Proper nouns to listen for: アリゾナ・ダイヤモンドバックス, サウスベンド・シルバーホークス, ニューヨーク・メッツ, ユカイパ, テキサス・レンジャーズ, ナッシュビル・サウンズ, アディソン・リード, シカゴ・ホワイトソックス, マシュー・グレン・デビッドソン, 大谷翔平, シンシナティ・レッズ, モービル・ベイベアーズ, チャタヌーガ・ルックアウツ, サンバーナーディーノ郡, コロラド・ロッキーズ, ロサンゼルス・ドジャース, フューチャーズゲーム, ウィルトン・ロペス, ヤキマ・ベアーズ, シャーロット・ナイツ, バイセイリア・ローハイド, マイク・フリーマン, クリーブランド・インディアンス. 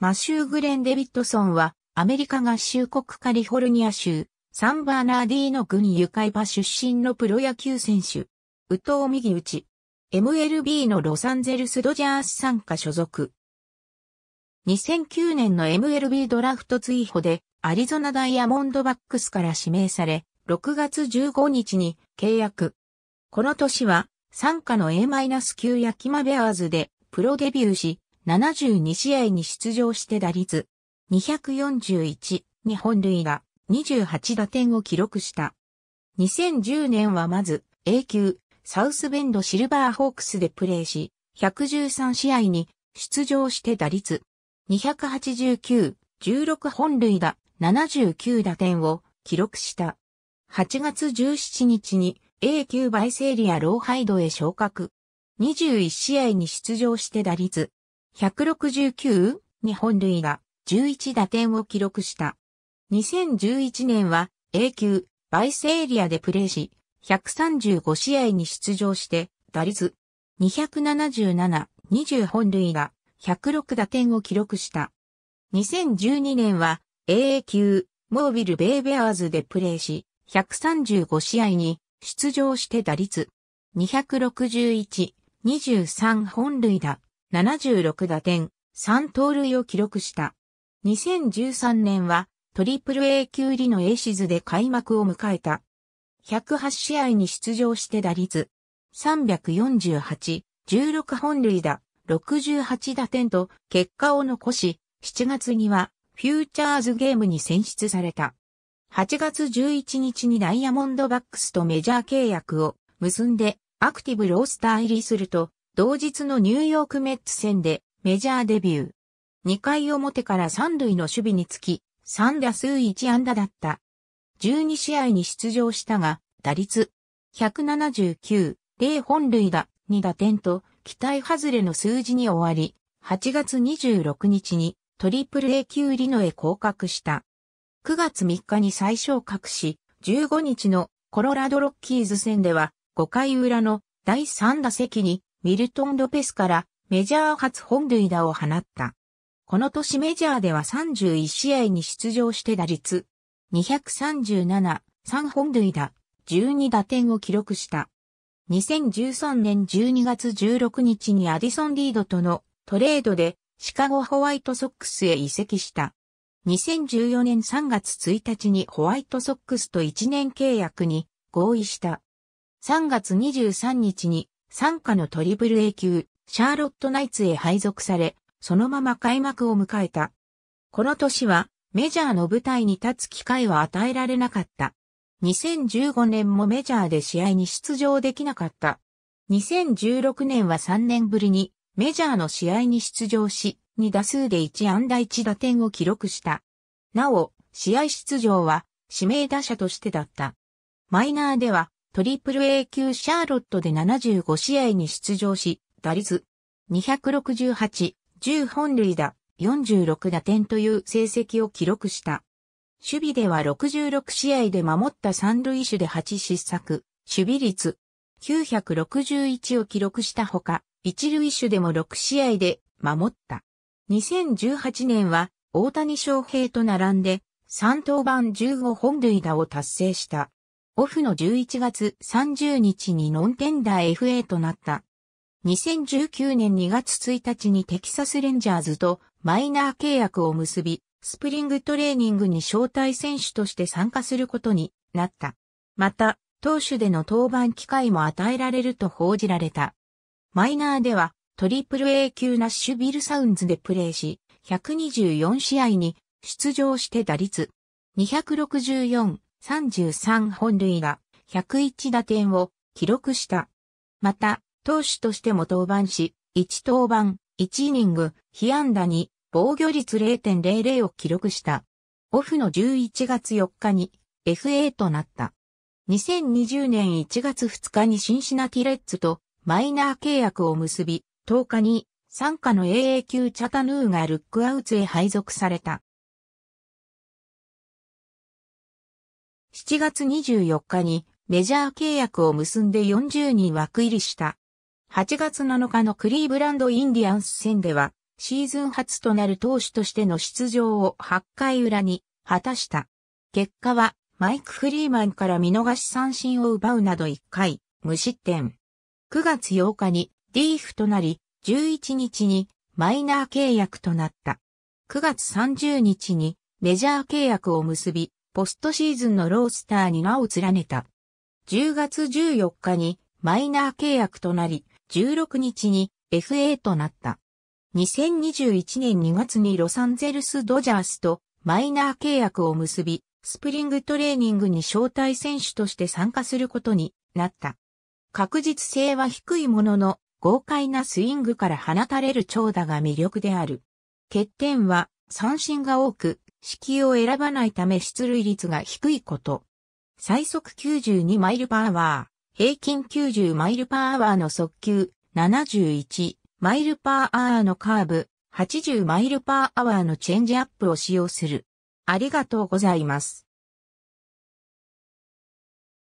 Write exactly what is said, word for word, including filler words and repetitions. マシュー・グレン・デビッドソンは、アメリカ合衆国カリフォルニア州、サンバーナーディーノ郡ユカイパ出身のプロ野球選手。右投右打ち。エムエルビー のロサンゼルスドジャース傘下所属。にせんきゅうねんの エムエルビー ドラフト追捕で、アリゾナダイヤモンドバックスから指名され、ろくがつじゅうごにちに契約。この年は、傘下の エーきゅう ヤキマベアーズで、プロデビューし、ななじゅうにしあいに出場して打率によんいち、に本塁打、にじゅうはちだてんを記録した。にせんじゅうねんはまず エーきゅう、サウスベンドシルバーホークスでプレーし、ひゃくじゅうさんしあいに出場して打率にはちきゅう、じゅうろく本塁打、ななじゅうきゅうだてんを記録した。はちがつじゅうしちにちに エーきゅう バイセーリア・ローハイドへ昇格。にじゅういちしあいに出場して打率ひゃくろくじゅうきゅう、に本塁打、じゅういちだてんを記録した。にせんじゅういちねんは エーきゅう バイセーリアでプレーし、ひゃくさんじゅうごしあいに出場して、打率にななな、にじゅう本塁打、ひゃくろくだてんを記録した。にせんじゅうにねんは エーきゅう モービルベイベアーズでプレーし、ひゃくさんじゅうごしあいに出場して打率にろくいち、にじゅうさん本塁打、ななじゅうろくだてん、さん盗塁を記録した。にせんじゅうさんねんはトリプル A 級入りのエーシズで開幕を迎えた。ひゃくはちしあいに出場して打率さんよんはち、じゅうろく本塁打、ろくじゅうはちだてんと結果を残し、しちがつにはフューチャーズゲームに選出された。はちがつじゅういちにちにダイヤモンドバックスとメジャー契約を結んでアクティブロースター入りすると、同日のニューヨークメッツ戦でメジャーデビュー。にかい表から三塁の守備につき、さんだすういちあんだだった。じゅうにしあいに出場したが、打率ひゃくななじゅうきゅう、ゼロ本塁打、にだてんと、期待外れの数字に終わり、はちがつにじゅうろくにちにトリプル A 級入りのへ降格した。くがつみっかに再昇格し、じゅうごにちのコロラドロッキーズ戦では、ごかいうらのだいさんだせきに、ミルトン・ロペスからメジャー初本塁打を放った。この年メジャーではさんじゅういちしあいに出場して打率にさんなな、さん本塁打、じゅうにだてんを記録した。にせんじゅうさんねんじゅうにがつじゅうろくにちにアディソン・リードとのトレードでシカゴホワイトソックスへ移籍した。にせんじゅうよねんさんがつついたちにホワイトソックスといちねん契約に合意した。さんがつにじゅうさんにちに傘下のトリプル A 級、シャーロットナイツへ配属され、そのまま開幕を迎えた。この年は、メジャーの舞台に立つ機会は与えられなかった。にせんじゅうごねんもメジャーで試合に出場できなかった。にせんじゅうろくねんはさんねんぶりに、メジャーの試合に出場し、にだすうでいちあんだいちだてんを記録した。なお、試合出場は、指名打者としてだった。マイナーでは、トリプル A 級シャーロットでななじゅうごしあいに出場し、打率にろくはち、じゅう本塁打、よんじゅうろくだてんという成績を記録した。守備ではろくじゅうろくしあいで守った三塁手ではちしっさく、守備率きゅうろくいちを記録したほか、一塁手でもろくしあいで守った。にせんじゅうはちねんは大谷翔平と並んでさんとうばんじゅうごほんるいだを達成した。オフのじゅういちがつさんじゅうにちにノンテンダー エフエー となった。にせんじゅうきゅうねんにがつついたちにテキサスレンジャーズとマイナー契約を結び、スプリングトレーニングに招待選手として参加することになった。また、投手での登板機会も与えられると報じられた。マイナーではトリプル A 級ナッシュビルサウンズでプレーし、ひゃくにじゅうよんしあいに出場して打率にろくよん、さんじゅうさん本塁打、ひゃくいちだてんを記録した。また、投手としても登板し、いちとうばん、いちイニング、被安打に、防御率 れいてんぜろぜろ を記録した。オフのじゅういちがつよっかに エフエー となった。にせんにじゅうねんいちがつふつかにシンシナティレッズとマイナー契約を結び、とおかに傘下の エーエー 級チャタヌーガルックアウツへ配属された。しちがつにじゅうよっかにメジャー契約を結んでよんじゅうにん枠入りした。はちがつなのかのクリーブランド・インディアンス戦ではシーズン初となる投手としての出場をはちかい裏に果たした。結果はマイク・フリーマンから見逃し三振を奪うなどいっかい無失点。くがつようかにリーフとなり、じゅういちにちにマイナー契約となった。くがつさんじゅうにちにメジャー契約を結び、ポストシーズンのロースターに名を連ねた。じゅうがつじゅうよっかにマイナー契約となり、じゅうろくにちに エフエー となった。にせんにじゅういちねんにがつにロサンゼルスドジャースとマイナー契約を結び、スプリングトレーニングに招待選手として参加することになった。確実性は低いものの、豪快なスイングから放たれる長打が魅力である。欠点は三振が多く、四球を選ばないため出塁率が低いこと。最速きゅうじゅうにマイルパーアワー、平均きゅうじゅうマイルパーアワーの速球、ななじゅういちマイルパーアワーのカーブ、はちじゅうマイルパーアワーのチェンジアップを使用する。ありがとうございます。